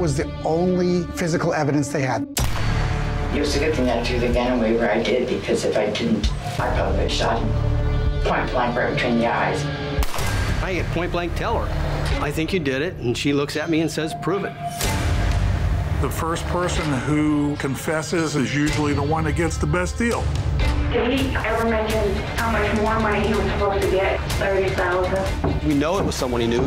was the only physical evidence they had. It was a good thing I threw the gun away where I did, because if I didn't, I probably would have shot him. Point blank right between the eyes. I had point blank tell her, I think you did it, and she looks at me and says, prove it. The first person who confesses is usually the one that gets the best deal. Did he ever mention how much more money he was supposed to get? $30,000. We know it was someone he knew.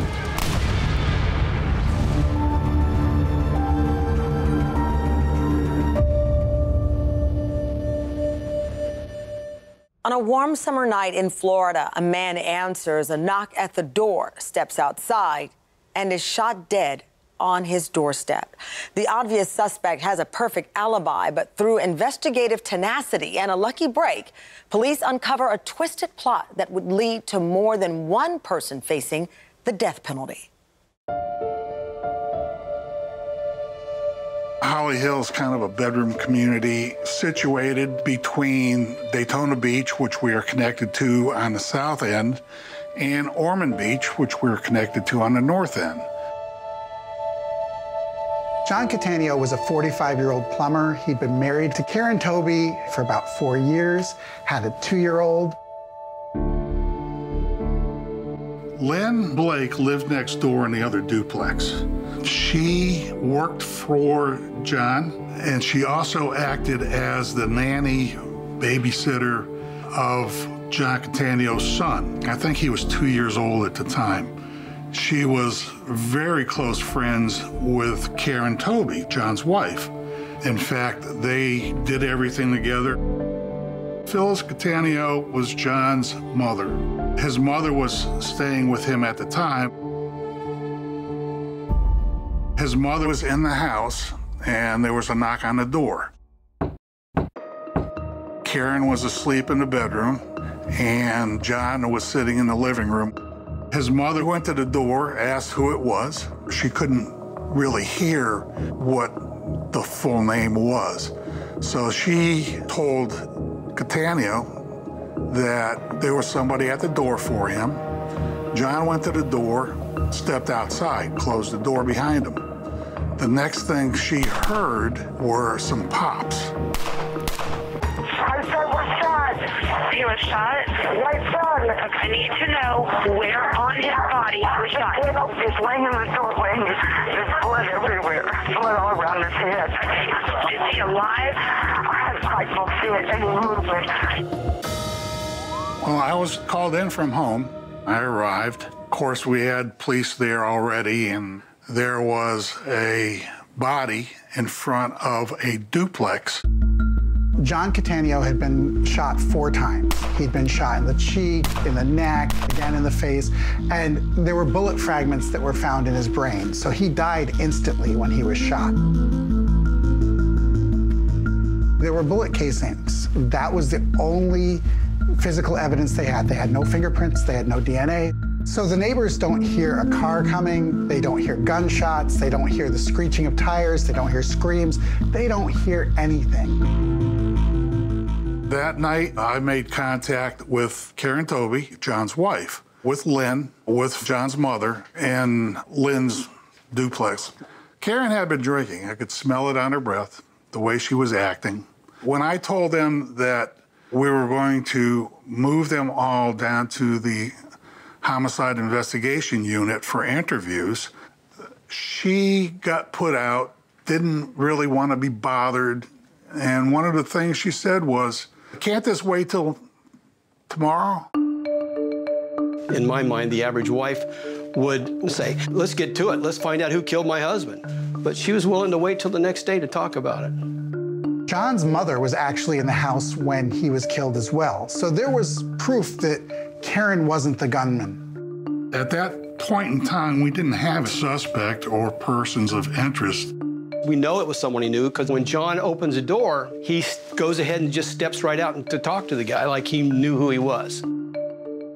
On a warm summer night in Florida, a man answers a knock at the door, steps outside, and is shot dead on his doorstep. The obvious suspect has a perfect alibi, but through investigative tenacity and a lucky break, police uncover a twisted plot that would lead to more than one person facing the death penalty. Holly Hill is kind of a bedroom community situated between Daytona Beach, which we are connected to on the south end, and Ormond Beach, which we're connected to on the north end. John Cataneo was a 45-year-old plumber. He'd been married to Karen Toby for about 4 years, had a 2-year-old. Lynn Blake lived next door in the other duplex. She worked for John, and she also acted as the nanny babysitter of John Cataneo's son. I think he was 2 years old at the time. She was very close friends with Karen Toby, John's wife. In fact, they did everything together. Phyllis Cataneo was John's mother. His mother was staying with him at the time. His mother was in the house, and there was a knock on the door. Karen was asleep in the bedroom, and John was sitting in the living room. His mother went to the door, asked who it was. She couldn't really hear what the full name was. So she told Cataneo that there was somebody at the door for him. John went to the door, stepped outside, closed the door behind him. The next thing she heard were some pops. I said, what's that? He was shot? What's that? I need to know where on his body he was shot. He's laying in the doorway. There's blood everywhere. Blood all around his head. Is he alive? I don't see any movement. Well, I was called in from home. I arrived. Of course, we had police there already, and there was a body in front of a duplex. John Cataneo had been shot 4 times. He'd been shot in the cheek, in the neck, again in the face, and there were bullet fragments that were found in his brain. So he died instantly when he was shot. There were bullet casings. That was the only physical evidence they had. They had no fingerprints, they had no DNA. So the neighbors don't hear a car coming, they don't hear gunshots, they don't hear the screeching of tires, they don't hear screams, they don't hear anything. That night, I made contact with Karen Toby, John's wife, with Lynn, with John's mother, and Lynn's duplex. Karen had been drinking. I could smell it on her breath, the way she was acting. When I told them that we were going to move them all down to the homicide investigation unit for interviews, she got put out, didn't really want to be bothered. And one of the things she said was, can't this wait till tomorrow? In my mind, the average wife would say, let's get to it. Let's find out who killed my husband. But she was willing to wait till the next day to talk about it. John's mother was actually in the house when he was killed as well. So there was proof that Karen wasn't the gunman. At that point in time, we didn't have a suspect or persons of interest. We know it was someone he knew because when John opens the door, he goes ahead and just steps right out to talk to the guy like he knew who he was.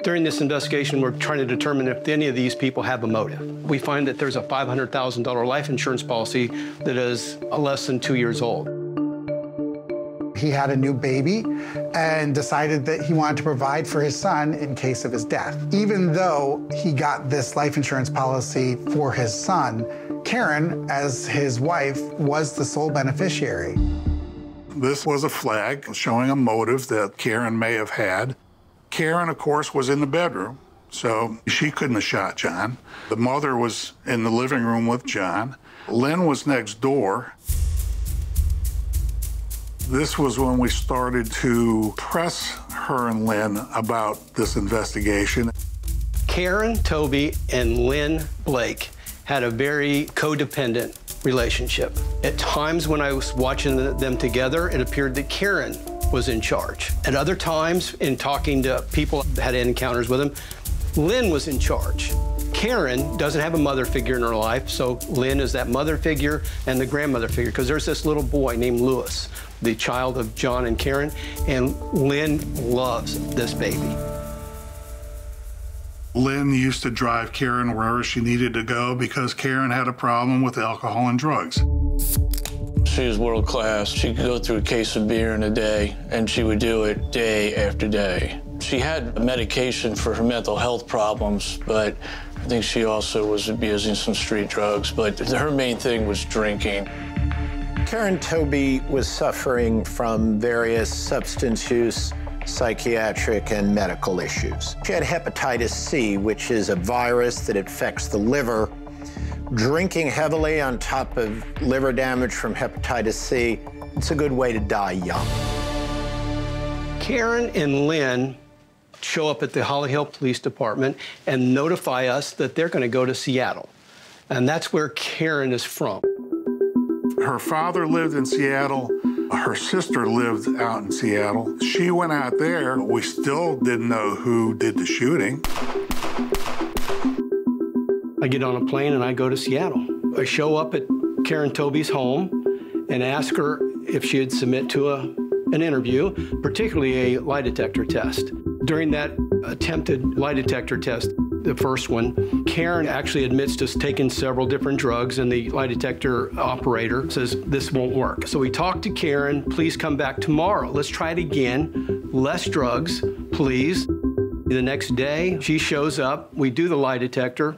During this investigation, we're trying to determine if any of these people have a motive. We find that there's a $500,000 life insurance policy that is less than 2 years old. He had a new baby and decided that he wanted to provide for his son in case of his death. Even though he got this life insurance policy for his son, Karen, as his wife, was the sole beneficiary. This was a flag showing a motive that Karen may have had. Karen, of course, was in the bedroom, so she couldn't have shot John. The mother was in the living room with John. Lynn was next door. This was when we started to press her and Lynn about this investigation. Karen Toby and Lynn Blake had a very codependent relationship. At times when I was watching them together, it appeared that Karen was in charge. At other times, in talking to people that had encounters with him, Lynn was in charge. Karen doesn't have a mother figure in her life, so Lynn is that mother figure and the grandmother figure, because there's this little boy named Lewis, the child of John and Karen, and Lynn loves this baby. Lynn used to drive Karen wherever she needed to go because Karen had a problem with alcohol and drugs. She was world class. She could go through a case of beer in a day, and she would do it day after day. She had medication for her mental health problems, but I think she also was abusing some street drugs, but her main thing was drinking. Karen Toby was suffering from various substance use, psychiatric, and medical issues. She had hepatitis C, which is a virus that affects the liver. Drinking heavily on top of liver damage from hepatitis C, it's a good way to die young. Karen and Lynn show up at the Holly Hill Police Department and notify us that they're going to go to Seattle. And that's where Karen is from. Her father lived in Seattle. Her sister lived out in Seattle. She went out there. We still didn't know who did the shooting. I get on a plane and I go to Seattle. I show up at Karen Toby's home and ask her if she'd submit to an interview, particularly a lie detector test. During that attempted lie detector test, the first one, Karen actually admits to taking several different drugs, and the lie detector operator says, this won't work. So we talked to Karen, please come back tomorrow. Let's try it again. Less drugs, please. The next day, she shows up. We do the lie detector.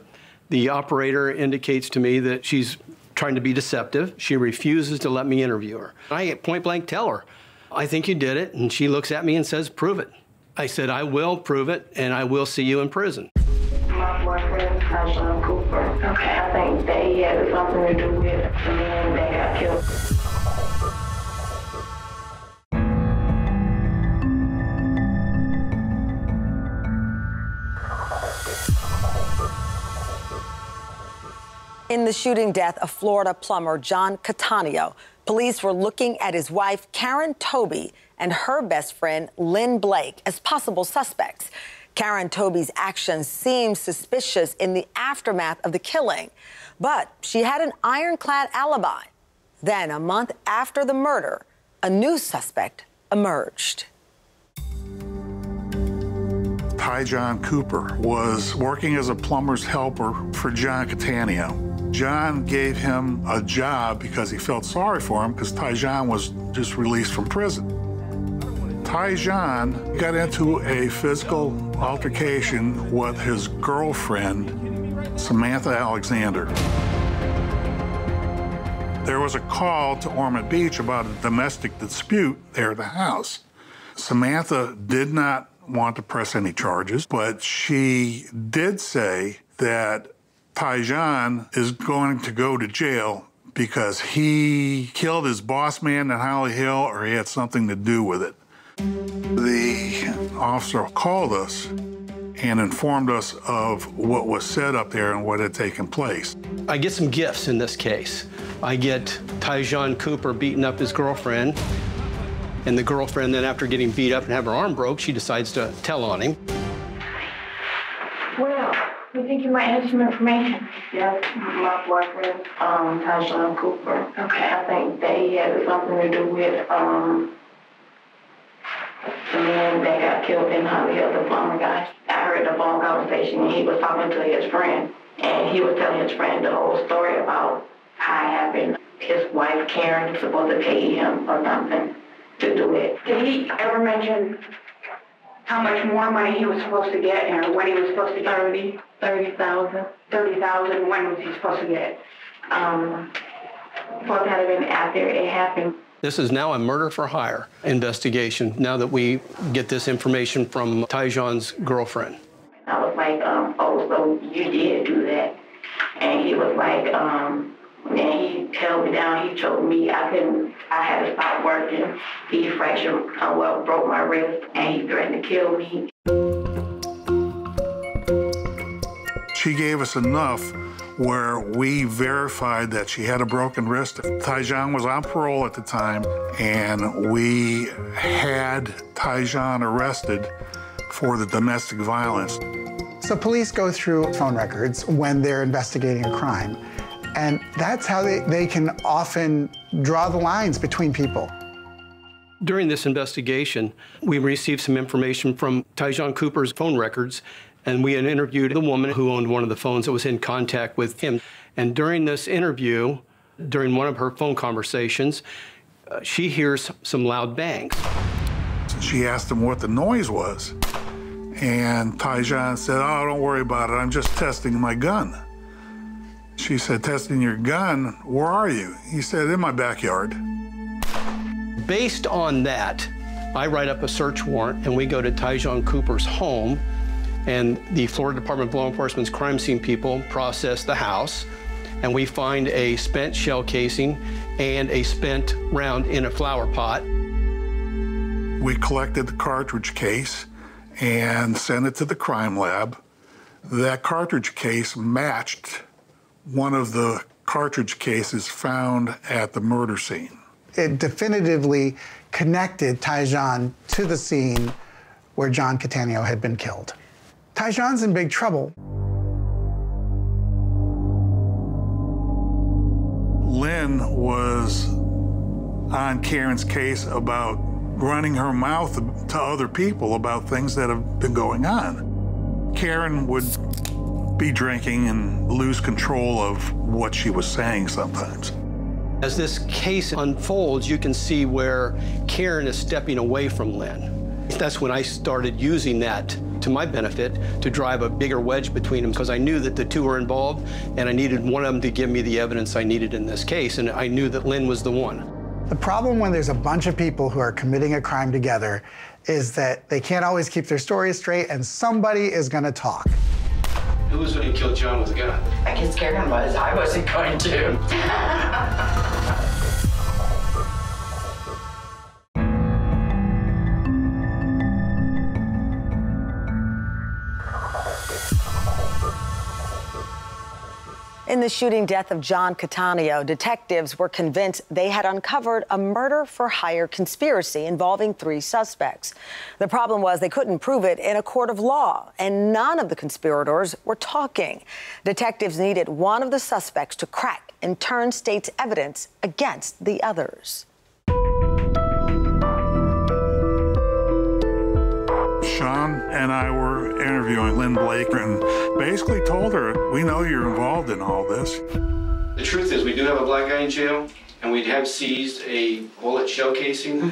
The operator indicates to me that she's trying to be deceptive. She refuses to let me interview her. I point blank tell her, I think you did it, and she looks at me and says, prove it. I said, I will prove it, and I will see you in prison. My boyfriend, Ty John Cooper. Okay, I think they had something to do with it, and they got killed. In the shooting death of Florida plumber John Cataneo, police were looking at his wife, Karen Toby, and her best friend, Lynn Blake, as possible suspects. Karen Toby's actions seemed suspicious in the aftermath of the killing, but she had an ironclad alibi. Then, a month after the murder, a new suspect emerged. Ty John Cooper was working as a plumber's helper for John Cataneo. John gave him a job because he felt sorry for him because Ty John was just released from prison. Ty John got into a physical altercation with his girlfriend, Samantha Alexander. There was a call to Ormond Beach about a domestic dispute there at the house. Samantha did not want to press any charges, but she did say that Ty John is going to go to jail because he killed his boss man at Holly Hill or he had something to do with it. The officer called us and informed us of what was said up there and what had taken place. I get some gifts in this case. I get Ty John Cooper beating up his girlfriend, and the girlfriend then, after getting beat up and have her arm broke, she decides to tell on him. Well, we think you might have some information. Yes, my boyfriend, Ty John Cooper. Okay, I think they had something to do with the man that got killed in Holly Hill, the plumber guy. I heard the phone conversation, and he was talking to his friend, and he was telling his friend the whole story about how it happened. His wife, Karen, was supposed to pay him or something to do it. Did he ever mention how much more money he was supposed to get or when he was supposed to get? $30,000. $30,000, when was he supposed to get? folks had been out there, it happened. This is now a murder for hire investigation, now that we get this information from Ty John's girlfriend. I was like, oh, so you did do that. And he was like, and he held me down, he choked me, I had to stop working. He fractured, well, broke my wrist, and he threatened to kill me. She gave us enough where we verified that she had a broken wrist. Ty John was on parole at the time, and we had Ty John arrested for the domestic violence. So police go through phone records when they're investigating a crime, and that's how they can often draw the lines between people. During this investigation, we received some information from Ty John Cooper's phone records, and we had interviewed the woman who owned one of the phones that was in contact with him. And during this interview, during one of her phone conversations, she hears some loud bangs. She asked him what the noise was. And Ty John said, oh, don't worry about it. I'm just testing my gun. She said, testing your gun? Where are you? He said, in my backyard. Based on that, I write up a search warrant, and we go to Ty John Cooper's home, and the Florida Department of Law Enforcement's crime scene people process the house, and we find a spent shell casing and a spent round in a flower pot. We collected the cartridge case and sent it to the crime lab. That cartridge case matched one of the cartridge cases found at the murder scene. It definitively connected Ty John to the scene where John Cataneo had been killed. Ty John's in big trouble. Lynn was on Karen's case about running her mouth to other people about things that have been going on. Karen would be drinking and lose control of what she was saying sometimes. As this case unfolds, you can see where Karen is stepping away from Lynn. That's when I started using that to my benefit to drive a bigger wedge between them, because I knew that the two were involved and I needed one of them to give me the evidence I needed in this case, and I knew that Lynn was the one. The problem when there's a bunch of people who are committing a crime together is that they can't always keep their stories straight, and somebody is going to talk. Who was going to kill John with a gun? I guess Karen was. I wasn't going to. In the shooting death of John Cataneo, detectives were convinced they had uncovered a murder-for-hire conspiracy involving three suspects. The problem was they couldn't prove it in a court of law, and none of the conspirators were talking. Detectives needed one of the suspects to crack and turn state's evidence against the others. Sean and I were interviewing Lynn Blake and basically told her, we know you're involved in all this. The truth is, we do have a black guy in jail, and we have seized a bullet shell casing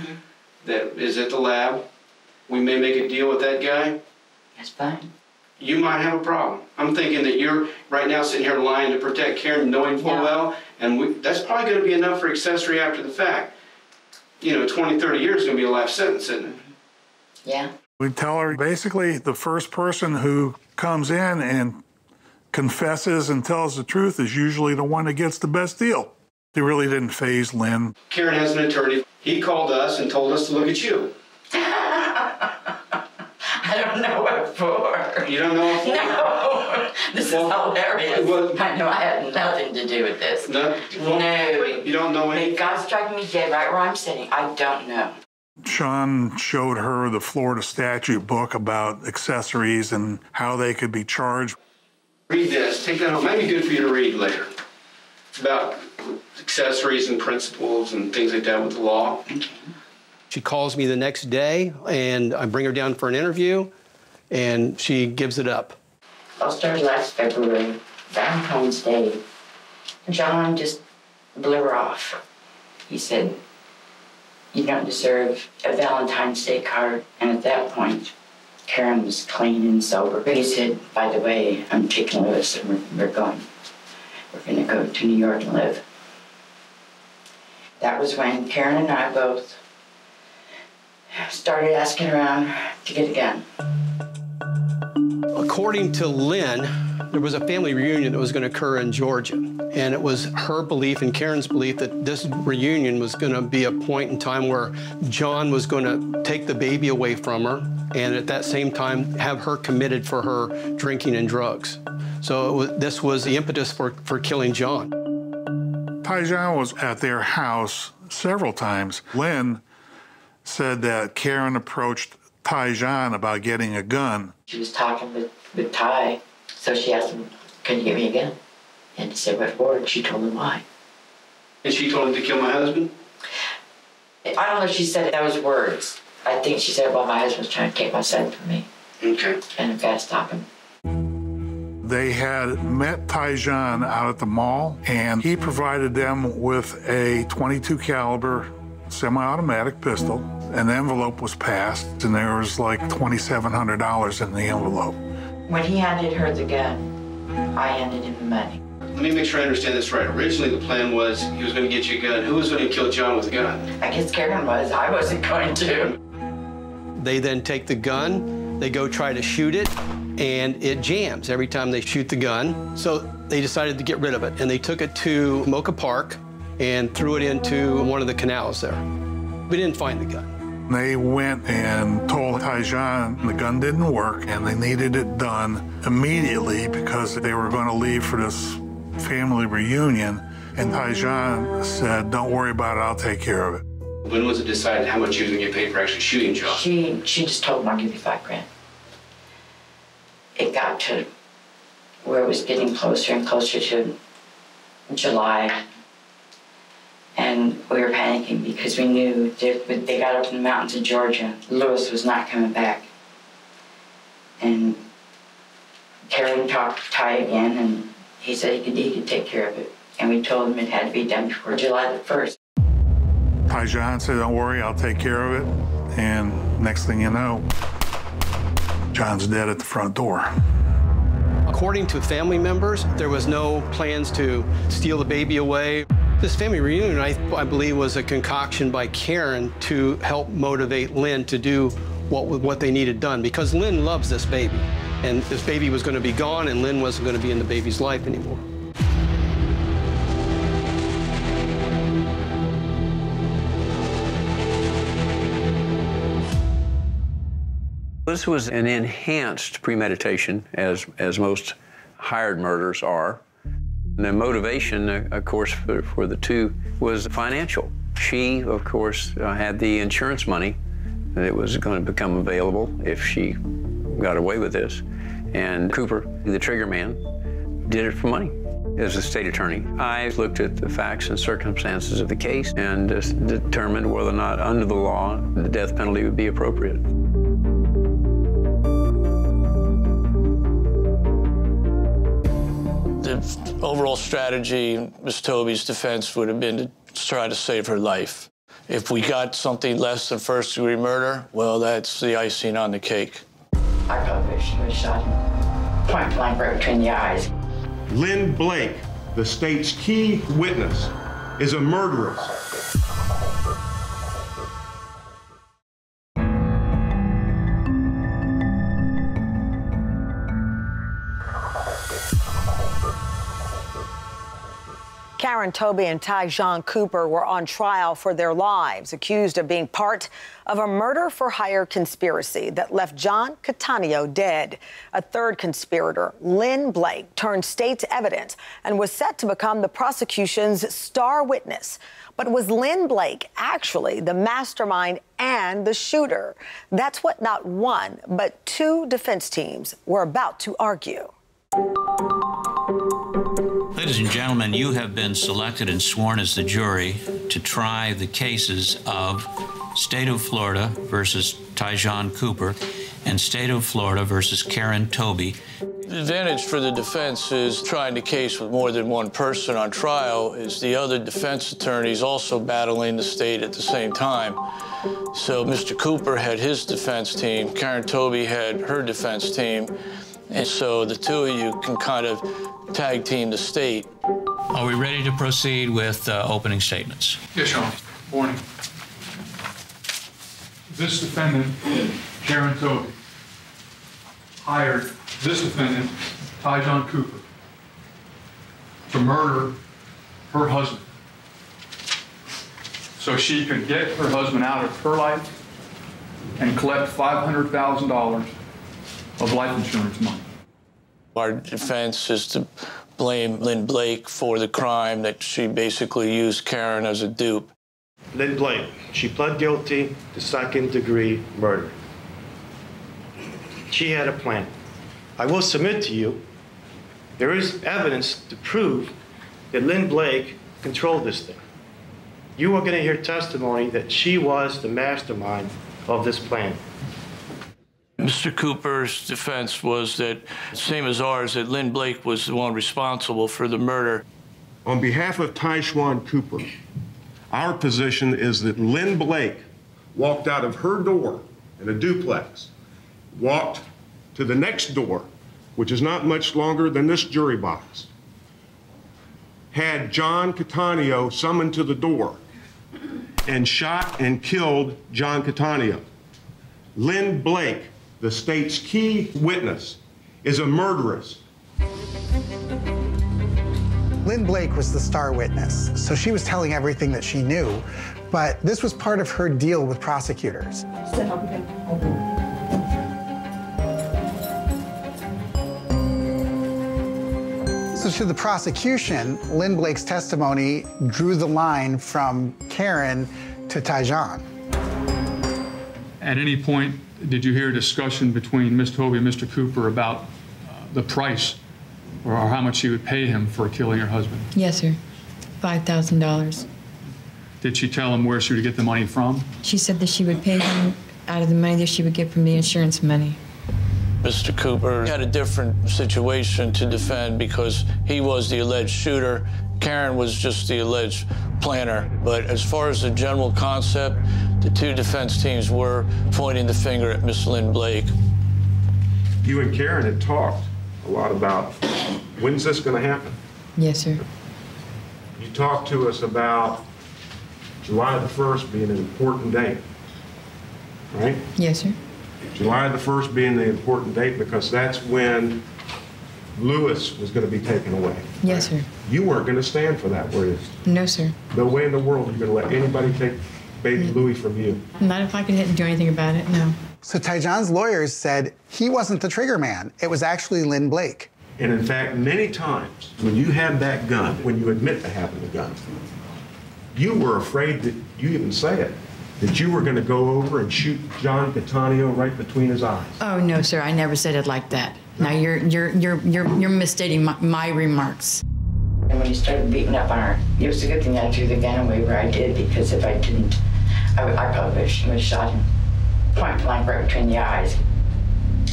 that is at the lab. We may make a deal with that guy. That's fine. You might have a problem. I'm thinking that you're right now sitting here lying to protect Karen, knowing full well, and that's probably going to be enough for accessory after the fact. You know, 20, 30 years is going to be a life sentence, isn't it? Yeah. We tell her, basically, the first person who comes in and confesses and tells the truth is usually the one that gets the best deal. They really didn't faze Lynn. Karen has an attorney. He called us and told us to look at you. I don't know what for. You don't know what for? No. This is hilarious. Well, I know I had nothing to do with this. No? Well, no. You don't know anything? God struck me dead right where I'm sitting. I don't know. Sean showed her the Florida statute book about accessories and how they could be charged. Read this. Take that home. Might be good for you to read later. It's about accessories and principles and things like that with the law. She calls me the next day, and I bring her down for an interview, and she gives it up. I started last February, Valentine's Day. John just blew her off. He said, you don't deserve a Valentine's Day card. And at that point, Karen was clean and sober. He said, by the way, I'm taking Lewis and we're going. we're going to go to New York and live. That was when Karen and I both started asking around to get a gun. According to Lynn, there was a family reunion that was going to occur in Georgia. And it was her belief and Karen's belief that this reunion was going to be a point in time where John was going to take the baby away from her and at that same time have her committed for her drinking and drugs. So this was the impetus for killing John. Ty John was at their house several times. Lynn said that Karen approached Ty John about getting a gun. She was talking with Ty, so she asked him, "Can you give me a gun?" And he said, "What for?" And she told him why. And she told him to kill my husband? I don't know if she said that was words. I think she said, "Well, my husband's trying to take my son from me." Okay. "And I've got to stop him." They had met Ty John out at the mall, and he provided them with a .22 caliber semi-automatic pistol. An envelope was passed, and there was like $2,700 in the envelope. When he handed her the gun, I handed him the money. Let me make sure I understand this right. Originally, the plan was he was going to get you a gun. Who was going to kill John with a gun? I guess Karen was. I wasn't going to. They then take the gun. They go try to shoot it. And it jams every time they shoot the gun. So they decided to get rid of it, and they took it to Mocha Park and threw it into one of the canals there. We didn't find the gun. They went and told Ty John the gun didn't work, and they needed it done immediately because they were going to leave for this family reunion. And Ty John said, "Don't worry about it, I'll take care of it." When was it decided how much you were going to get paid for actually shooting John? She just told him, "I'll give you $5,000. It got to where it was getting closer and closer to July, and we were panicking because we knew that they got up in the mountains of Georgia, Lewis was not coming back. And Karen talked to Ty again, and he said he could take care of it. And we told him it had to be done before July the 1st. Ty John said, "Don't worry, I'll take care of it." And next thing you know, John's dead at the front door. According to family members, there was no plans to steal the baby away. This family reunion, I believe, was a concoction by Karen to help motivate Lynn to do what they needed done, because Lynn loves this baby. And this baby was going to be gone, and Lynn wasn't going to be in the baby's life anymore. This was an enhanced premeditation, as most hired murders are. And the motivation, of course, for the two was financial. She, of course, had the insurance money that was going to become available if she got away with this. And Cooper, the trigger man, did it for money. As a state attorney, I looked at the facts and circumstances of the case and determined whether or not, under the law, the death penalty would be appropriate. The overall strategy, Ms. Toby's defense would have been to try to save her life. If we got something less than first-degree murder, well, that's the icing on the cake. I probably should have shot him point blank right between the eyes. Lynn Blake, the state's key witness, is a murderess. Karen Toby and Ty John Cooper were on trial for their lives, accused of being part of a murder-for-hire conspiracy that left John Cataneo dead. A third conspirator, Lynn Blake, turned state's evidence and was set to become the prosecution's star witness. But was Lynn Blake actually the mastermind and the shooter? That's what not one, but two defense teams were about to argue. Ladies and gentlemen, you have been selected and sworn as the jury to try the cases of State of Florida versus Ty John Cooper and State of Florida versus Karen Toby. The advantage for the defense is trying the case with more than one person on trial is the other defense attorneys also battling the state at the same time. So Mr. Cooper had his defense team, Karen Toby had her defense team, and so the two of you can kind of tag team the state. Are we ready to proceed with opening statements? Yes, Your Honor. Morning. This defendant, Karen Toby, hired this defendant, Ty John Cooper, to murder her husband so she could get her husband out of her life and collect $500,000 of life insurance money. Our defense is to blame Lynn Blake for the crime, that she basically used Karen as a dupe. Lynn Blake, she pled guilty to second-degree murder. She had a plan. I will submit to you, there is evidence to prove that Lynn Blake controlled this thing. You are going to hear testimony that she was the mastermind of this plan. Mr. Cooper's defense was that, same as ours, that Lynn Blake was the one responsible for the murder. On behalf of Ty Schwan Cooper, our position is that Lynn Blake walked out of her door in a duplex, walked to the next door, which is not much longer than this jury box, had John Cataneo summoned to the door and shot and killed John Cataneo. Lynn Blake, the state's key witness, is a murderess. Lynn Blake was the star witness, so she was telling everything that she knew, but this was part of her deal with prosecutors. So to the prosecution, Lynn Blake's testimony drew the line from Karen to Ty John. At any point, did you hear a discussion between Ms. Toby and Mr. Cooper about the price or how much she would pay him for killing her husband? Yes, sir. $5,000. Did she tell him where she would get the money from? She said that she would pay him out of the money that she would get from the insurance money. Mr. Cooper had a different situation to defend because he was the alleged shooter. Karen was just the alleged planner. But as far as the general concept, the two defense teams were pointing the finger at Miss Lynn Blake. You and Karen had talked a lot about when's this going to happen? Yes, sir. You talked to us about July the 1st being an important date, right? Yes, sir. July the 1st being the important date because that's when Lewis was going to be taken away. Yes, sir. You weren't going to stand for that, were you? No, sir. No way in the world are you going to let anybody take baby Louie from you. Not if I could do anything about it, no. So Ty John's lawyers said he wasn't the trigger man. It was actually Lynn Blake. And in fact, many times when you had that gun, when you admit to having the gun, you were afraid that you even say it. That you were going to go over and shoot John Cataneo right between his eyes. Oh no, sir! I never said it like that. Now you're misstating my remarks. And when he started beating up on her, it was a good thing I threw the gun away where I did, because if I didn't, I probably would have shot him point blank right between the eyes.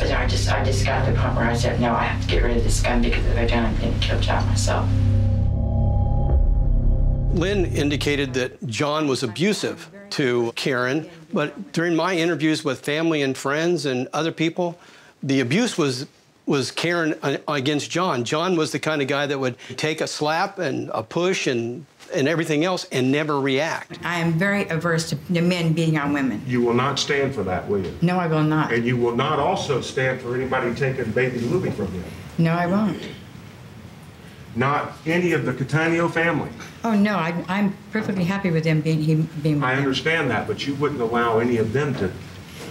But then I just got to the point where I said, no, I have to get rid of this gun because if I don't, I'm going to kill John myself. Lynn indicated that John was abusive to Karen, but during my interviews with family and friends and other people, the abuse was Karen against John. John was the kind of guy that would take a slap and a push and everything else and never react. I am very averse to men beating on women. You will not stand for that, will you? No, I will not. And you will not also stand for anybody taking baby Louie from you? No, I won't. Not any of the Cataneo family. Oh, no, I'm perfectly happy with them being with I understand them. That, but you wouldn't allow any of them to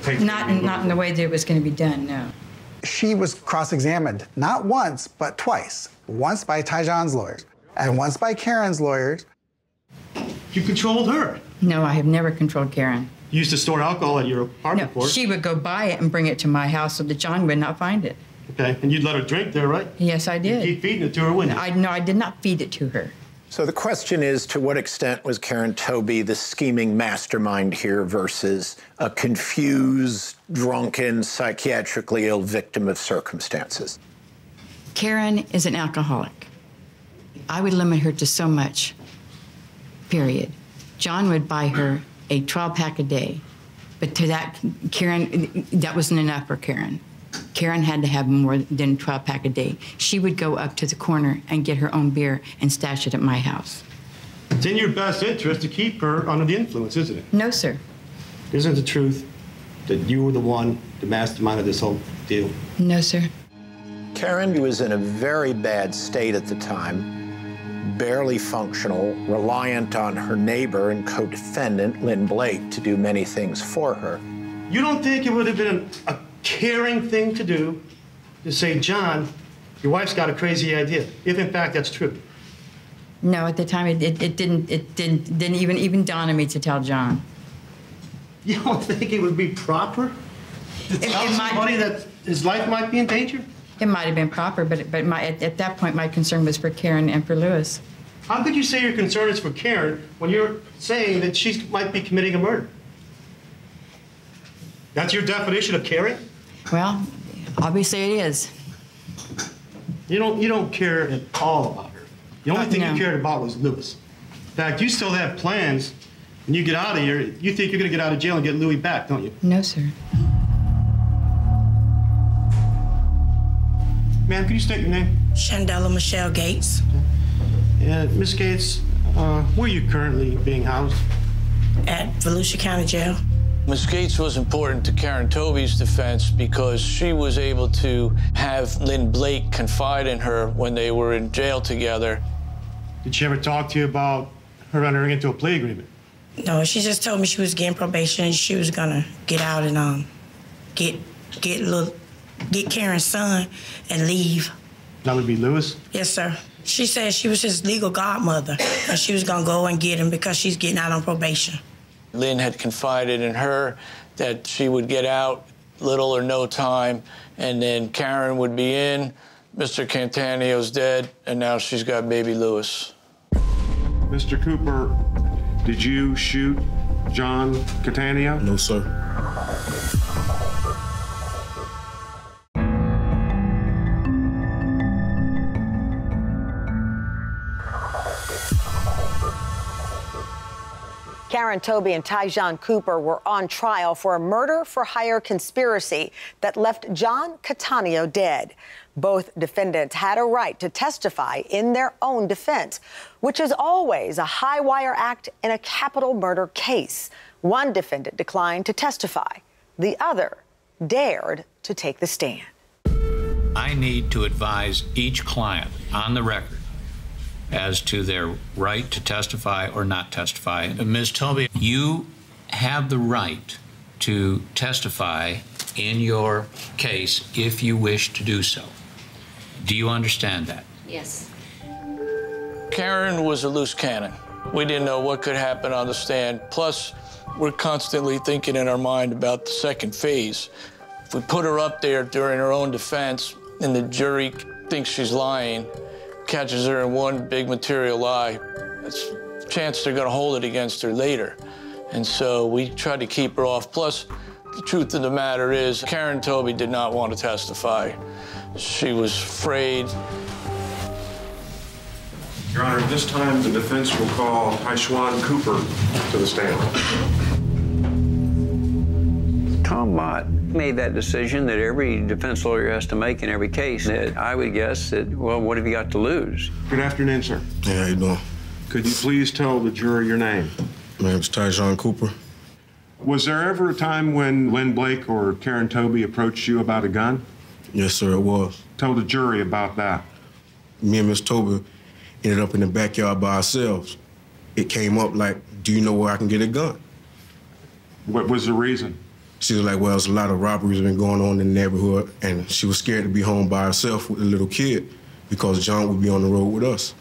take... Not in the way that it was going to be done, no. She was cross-examined, not once, but twice. Once by Ty John's lawyers, and once by Karen's lawyers. You controlled her. No, I have never controlled Karen. You used to store alcohol at your apartment, of course. She would go buy it and bring it to my house so that John would not find it. Okay, and you'd let her drink there, right? Yes, I did. You'd keep feeding it to her, wouldn't you? No, I did not feed it to her. So the question is, to what extent was Karen Toby the scheming mastermind here versus a confused, drunken, psychiatrically ill victim of circumstances? Karen is an alcoholic. I would limit her to so much, period. John would buy her a 12-pack a day, but to that, Karen, that wasn't enough for Karen. Karen had to have more than a 12-pack a day. She would go up to the corner and get her own beer and stash it at my house. It's in your best interest to keep her under the influence, isn't it? No, sir. Isn't it the truth that you were the one, the mastermind of this whole deal? No, sir. Karen was in a very bad state at the time, barely functional, reliant on her neighbor and co-defendant, Lynn Blake, to do many things for her. You don't think it would have been a caring thing to do to say, John, your wife's got a crazy idea, if in fact that's true? No, at the time it didn't even dawn on me to tell John. You don't think it would be proper to tell somebody that his life might be in danger? It might have been proper, but at that point my concern was for Karen and for Lewis. How could you say your concern is for Karen when you're saying that she might be committing a murder? That's your definition of caring? Well, obviously it is. You don't care at all about her. The only thing you cared about was Lewis. In fact, you still have plans. When you get out of here, you think you're going to get out of jail and get Louie back, don't you? No, sir. Ma'am, can you state your name? Shandella Michelle Gates. Yeah, Miss Gates, where are you currently being housed? At Volusia County Jail. Ms. Gates was important to Karen Toby's defense because she was able to have Lynn Blake confide in her when they were in jail together. Did she ever talk to you about her entering into a plea agreement? No, she just told me she was getting probation and she was gonna get out and get Karen's son and leave. That would be Lewis? Yes, sir. She said she was his legal godmother and she was gonna go and get him because she's getting out on probation. Lynn had confided in her that she would get out little or no time, and then Karen would be in, Mr. Cantaneo's dead, and now she's got baby Lewis. Mr. Cooper, did you shoot John Cataneo? No, sir. Karen Toby and Ty John Cooper were on trial for a murder-for-hire conspiracy that left John Cataneo dead. Both defendants had a right to testify in their own defense, which is always a high-wire act in a capital murder case. One defendant declined to testify. The other dared to take the stand. I need to advise each client on the record as to their right to testify or not testify. Ms. Toby, you have the right to testify in your case if you wish to do so. Do you understand that? Yes. Karen was a loose cannon. We didn't know what could happen on the stand. Plus, we're constantly thinking in our mind about the second phase. If we put her up there during her own defense and the jury thinks she's lying, catches her in one big material lie, it's a chance they're going to hold it against her later. And so we tried to keep her off. Plus, the truth of the matter is, Karen Toby did not want to testify. She was afraid. Your Honor, this time the defense will call Ty John Cooper to the stand. Tom Mott made that decision that every defense lawyer has to make in every case. That I would guess that, well, what have you got to lose? Good afternoon, sir. Yeah, how you doing? Could you please tell the jury your name? My name's Ty John Cooper. Was there ever a time when Lynn Blake or Karen Toby approached you about a gun? Yes, sir, it was. Tell the jury about that. Me and Miss Toby ended up in the backyard by ourselves. It came up like, do you know where I can get a gun? What was the reason? She was like, well, there's a lot of robberies been going on in the neighborhood, and she was scared to be home by herself with a little kid because John would be on the road with us.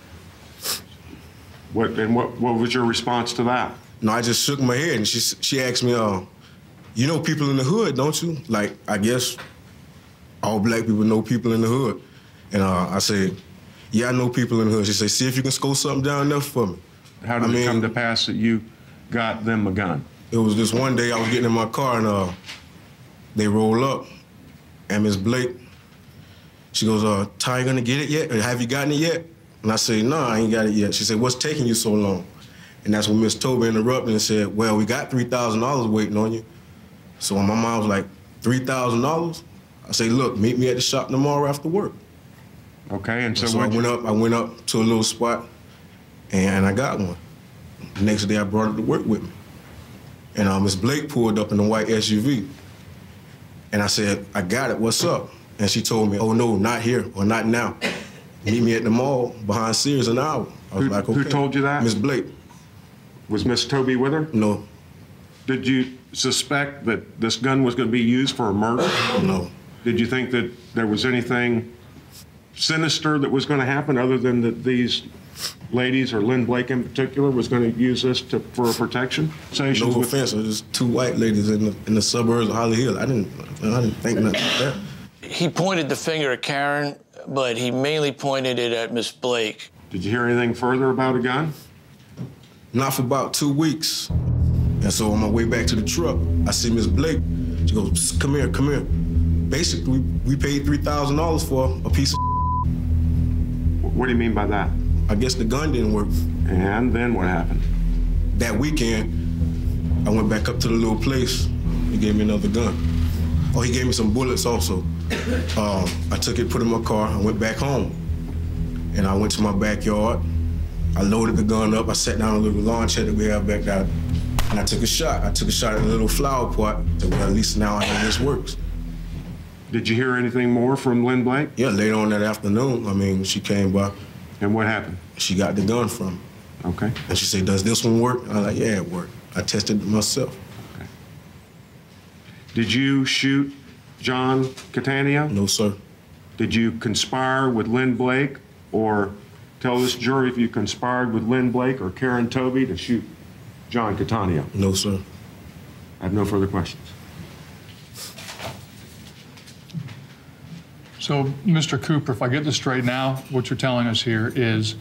What was your response to that? No, I just shook my head, and she asked me, you know people in the hood, don't you? Like, I guess all black people know people in the hood. And I said, yeah, I know people in the hood. She said, see if you can score something down there for me. How did it come to pass that you got them a gun? It was this one day I was getting in my car and they roll up, and Miss Blake, she goes, Ty, you gonna get it yet? Or have you gotten it yet? And I say, no, I ain't got it yet. She said, what's taking you so long? And that's when Miss Toby interrupted and said, well, we got $3,000 waiting on you. So in my mind was like, $3,000? I say, look, meet me at the shop tomorrow after work. Okay, and so I went up to a little spot, and I got one. The next day, I brought it to work with me. And Miss Blake pulled up in the white SUV. And I said, I got it, what's up? And she told me, oh, no, not here, or not now. Meet me at the mall behind Sears an hour. I was like, okay. Who told you that? Miss Blake. Was Miss Toby with her? No. Did you suspect that this gun was going to be used for a murder? No. Did you think that there was anything sinister that was going to happen other than that these ladies, or Lynn Blake in particular, was going to use this for protection? No offense, there's two white ladies in the suburbs of Holly Hill. I didn't think nothing like that. He pointed the finger at Karen, but he mainly pointed it at Miss Blake. Did you hear anything further about a gun? Not for about 2 weeks. And so on my way back to the truck, I see Miss Blake. She goes, come here, come here. Basically, we paid $3,000 for a piece of What do you mean by that? I guess the gun didn't work. And then what happened? That weekend, I went back up to the little place. He gave me another gun. Oh, he gave me some bullets also. I took it, put it in my car, I went back home. And I went to my backyard. I loaded the gun up. I sat down on a little lawn chair that we have back there. And I took a shot. I took a shot at a little flower pot. So at least now I know this works. Did you hear anything more from Lynn Blake? Yeah, later on that afternoon, I mean, she came by. And what happened? She got the gun from me. Okay. And she said, does this one work? And I was like, yeah, it worked. I tested it myself. Okay. Did you shoot John Cataneo? No, sir. Did you conspire with Lynn Blake, or tell this jury if you conspired with Lynn Blake or Karen Toby to shoot John Cataneo? No, sir. I have no further questions. So, Mr. Cooper, if I get this straight now, what you're telling us here is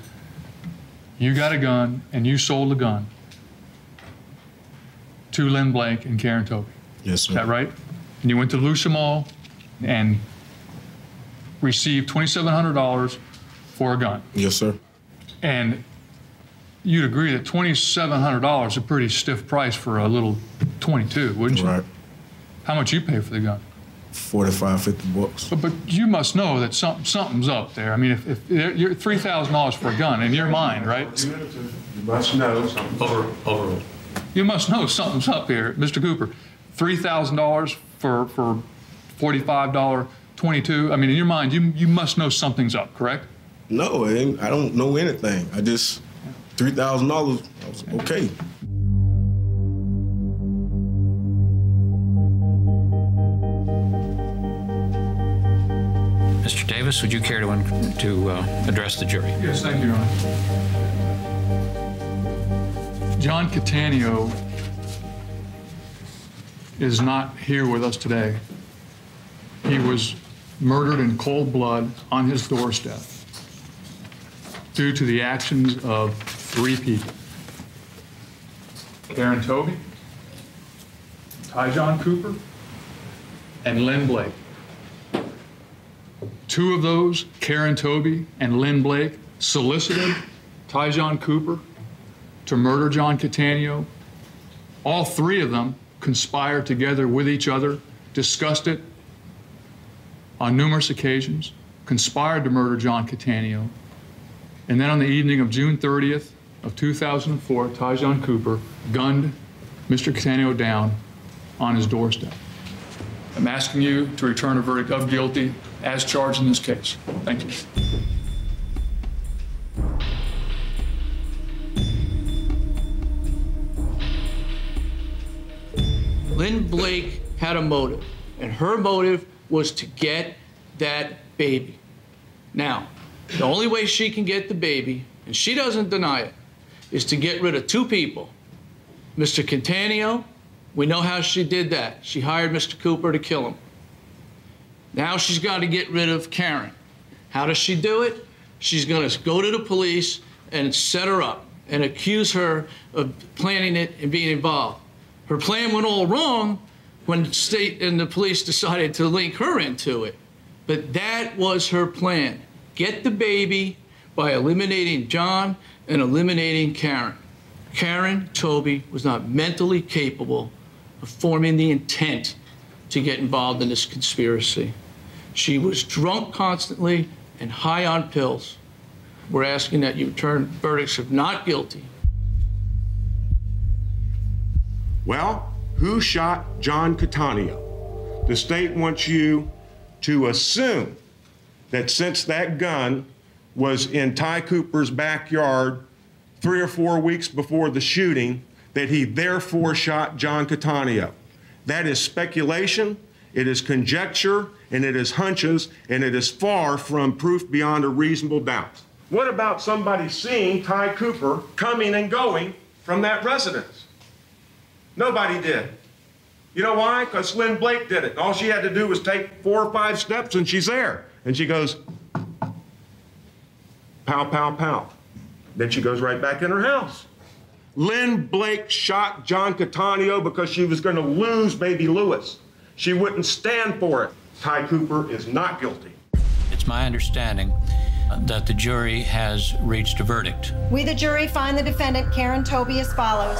you got a gun and you sold a gun to Lynn Blake and Karen Toby. Yes, sir. Is that right? And you went to Volusia Mall and received $2,700 for a gun. Yes, sir. And you'd agree that $2,700 is a pretty stiff price for a little .22, wouldn't you? Right. How much you pay for the gun? 45, 50 bucks. But you must know that something's up there. I mean, if you're $3,000 for a gun in your mind, right? You must know something. Overruled. You must know something's up here, Mr. Cooper. $3,000 for $45 .22. I mean, in your mind, you must know something's up, correct? No, I don't know anything. I just $3,000. I was okay. Mr. Davis, would you care to address the jury? Yes, thank you, Your Honor. John Cataneo is not here with us today. He was murdered in cold blood on his doorstep due to the actions of three people: Karen Toby, Ty John Cooper, and Lynn Blake. Two of those, Karen Toby and Lynn Blake, solicited Ty John Cooper to murder John Cataneo. All three of them conspired together with each other, discussed it on numerous occasions, conspired to murder John Cataneo. And then on the evening of June 30th of 2004, Ty John Cooper gunned Mr. Cataneo down on his doorstep. I'm asking you to return a verdict of guilty as charged in this case. Thank you. Lynn Blake had a motive, and her motive was to get that baby. Now, the only way she can get the baby, and she doesn't deny it, is to get rid of two people. Mr. Cataneo, we know how she did that. She hired Mr. Cooper to kill him. Now she's got to get rid of Karen. How does she do it? She's going to go to the police and set her up and accuse her of planning it and being involved. Her plan went all wrong when the state and the police decided to link her into it. But that was her plan. Get the baby by eliminating John and eliminating Karen. Karen Toby was not mentally capable of forming the intent to get involved in this conspiracy. She was drunk constantly and high on pills. We're asking that you return verdicts of not guilty. Well, who shot John Cataneo? The state wants you to assume that since that gun was in Ty Cooper's backyard 3 or 4 weeks before the shooting, that he therefore shot John Cataneo. That is speculation, it is conjecture, and it is hunches, and it is far from proof beyond a reasonable doubt. What about somebody seeing Ty Cooper coming and going from that residence? Nobody did. You know why? Because Lynn Blake did it. All she had to do was take 4 or 5 steps and she's there. And she goes, pow, pow, pow. Then she goes right back in her house. Lynn Blake shot John Cataneo because she was going to lose baby Lewis. She wouldn't stand for it. Ty Cooper is not guilty. It's my understanding that the jury has reached a verdict. We, the jury, find the defendant, Karen Toby, as follows.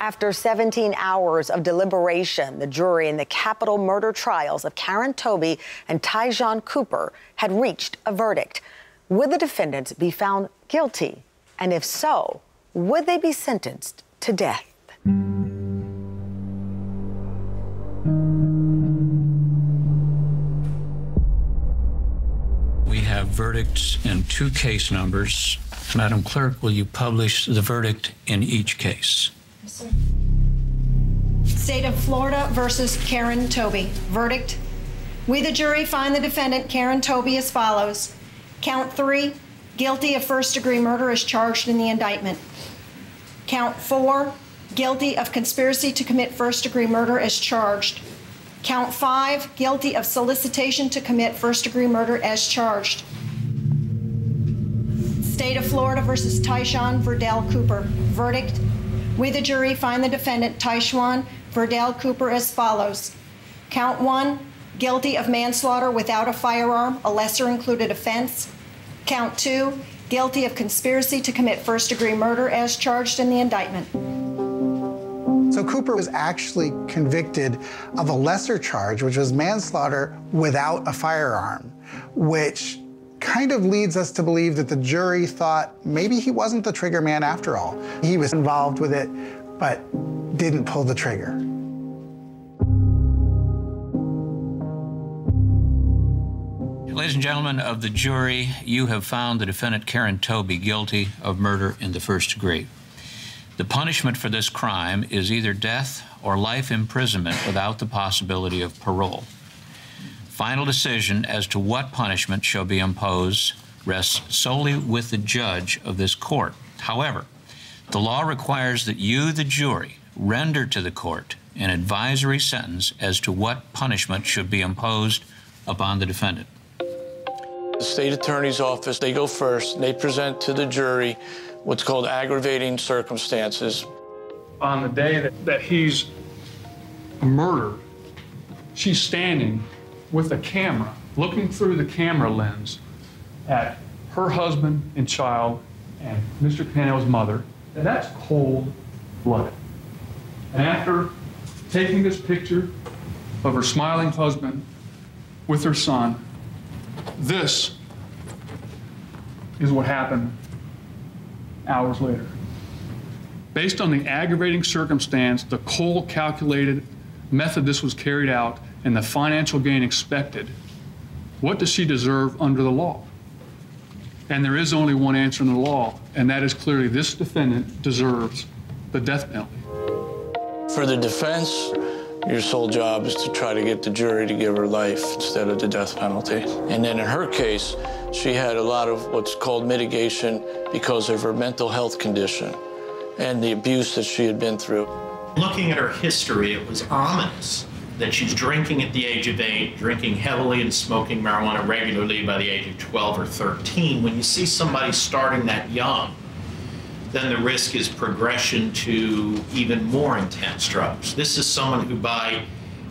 After 17 hours of deliberation, the jury in the capital murder trials of Karen Toby and Ty John Cooper had reached a verdict. Would the defendants be found guilty? And if so, would they be sentenced to death? We have verdicts in 2 case numbers. Madam Clerk, will you publish the verdict in each case? Yes, sir. State of Florida versus Karen Toby. Verdict. We, the jury, find the defendant, Karen Toby, as follows. Count 3, guilty of first-degree murder as charged in the indictment. Count 4, guilty of conspiracy to commit first-degree murder as charged. Count 5, guilty of solicitation to commit first-degree murder as charged. State of Florida versus Tyshawn Verdell Cooper. Verdict. We, the jury, find the defendant, Tyshawn Verdell Cooper, as follows. Count 1, guilty of manslaughter without a firearm, a lesser-included offense. Count 2, guilty of conspiracy to commit first-degree murder as charged in the indictment. So Cooper was actually convicted of a lesser charge, which was manslaughter without a firearm, which kind of leads us to believe that the jury thought maybe he wasn't the trigger man after all. He was involved with it, but didn't pull the trigger. Ladies and gentlemen of the jury, you have found the defendant Karen Toby guilty of murder in the first degree. The punishment for this crime is either death or life imprisonment without the possibility of parole. Final decision as to what punishment shall be imposed rests solely with the judge of this court. However, the law requires that you, the jury, render to the court an advisory sentence as to what punishment should be imposed upon the defendant. The state attorney's office, they go first, and they present to the jury what's called aggravating circumstances. On the day that he's murdered, she's standing with a camera, looking through the camera lens at her husband and child and Mr. Cataneo's mother, and that's cold-blooded. And after taking this picture of her smiling husband with her son, this is what happened hours later. Based on the aggravating circumstance, the cold-calculated method this was carried out, and the financial gain expected, what does she deserve under the law? And there is only one answer in the law, and that is clearly this defendant deserves the death penalty. For the defense, your sole job is to try to get the jury to give her life instead of the death penalty. And then in her case, she had a lot of what's called mitigation because of her mental health condition and the abuse that she had been through. Looking at her history, it was ominous that she's drinking at the age of 8, drinking heavily and smoking marijuana regularly by the age of 12 or 13. When you see somebody starting that young, then the risk is progression to even more intense drugs. This is someone who by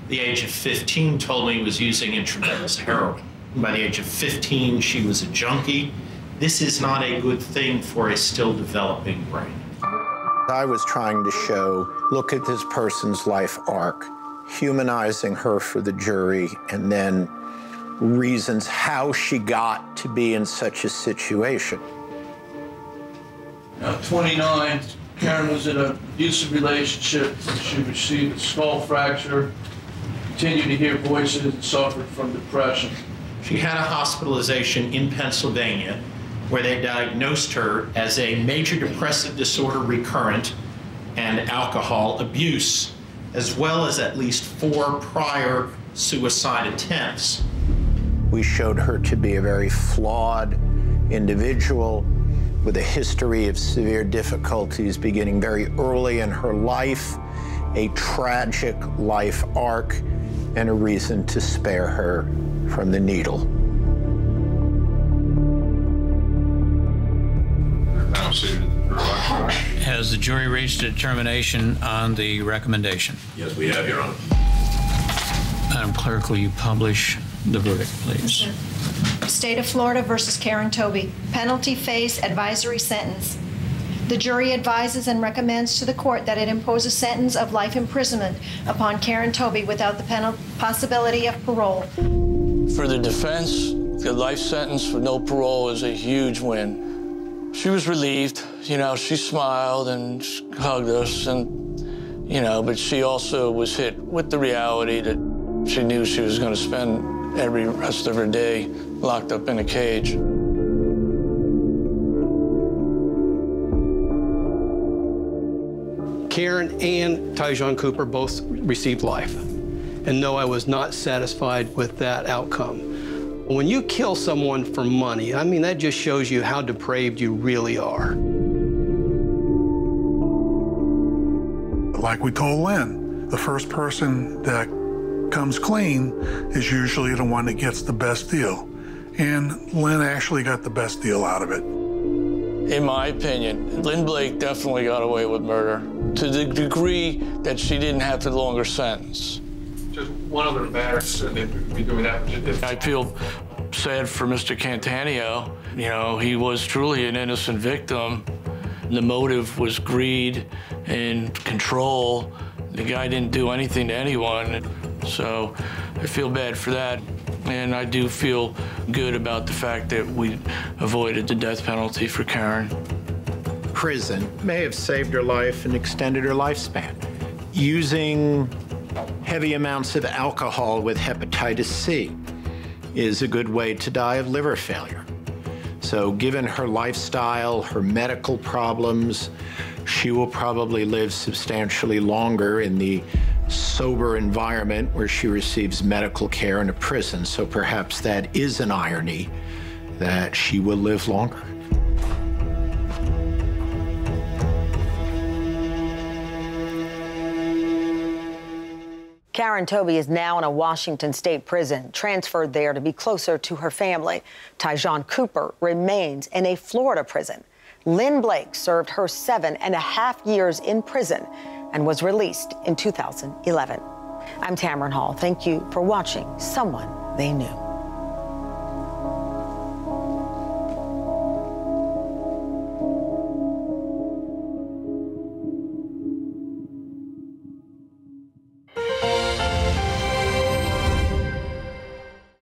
the age of 15 told me was using intravenous heroin. By the age of 15, she was a junkie. This is not a good thing for a still developing brain. I was trying to show, look at this person's life arc, humanizing her for the jury, and then reasons how she got to be in such a situation. At 29, Karen was in an abusive relationship. She received a skull fracture, continued to hear voices, and suffered from depression. She had a hospitalization in Pennsylvania where they diagnosed her as a major depressive disorder recurrent and alcohol abuse, as well as at least 4 prior suicide attempts. We showed her to be a very flawed individual with a history of severe difficulties beginning very early in her life, a tragic life arc, and a reason to spare her from the needle. Has the jury reached a determination on the recommendation? Yes, we have, Your Honor. Madam Clerk, will you publish the verdict, please? State of Florida versus Karen Toby, penalty phase advisory sentence. The jury advises and recommends to the court that it impose a sentence of life imprisonment upon Karen Toby without the possibility of parole. For the defense, the life sentence with no parole is a huge win. She was relieved, you know, she smiled and hugged us, and, you know, but she also was hit with the reality that she knew she was going to spend every rest of her day locked up in a cage. Karen and Ty John Cooper both received life. And no, I was not satisfied with that outcome. When you kill someone for money, I mean, that just shows you how depraved you really are. Like we told Lynn, the first person that comes clean is usually the one that gets the best deal. And Lynn actually got the best deal out of it. In my opinion, Lynn Blake definitely got away with murder to the degree that she didn't have the longer sentence. Just one other matter, and then we do that. I feel sad for Mr. Cataneo. You know, he was truly an innocent victim. The motive was greed and control. The guy didn't do anything to anyone. So I feel bad for that, and I do feel good about the fact that we avoided the death penalty for Karen. Prison may have saved her life and extended her lifespan. Using heavy amounts of alcohol with hepatitis C is a good way to die of liver failure. So given her lifestyle, her medical problems, she will probably live substantially longer in the sober environment where she receives medical care in a prison. So perhaps that is an irony that she will live longer. Karen Toby is now in a Washington state prison, transferred there to be closer to her family. Ty John Cooper remains in a Florida prison. Lynn Blake served her 7.5 years in prison and was released in 2011. I'm Tamron Hall. Thank you for watching Someone They Knew.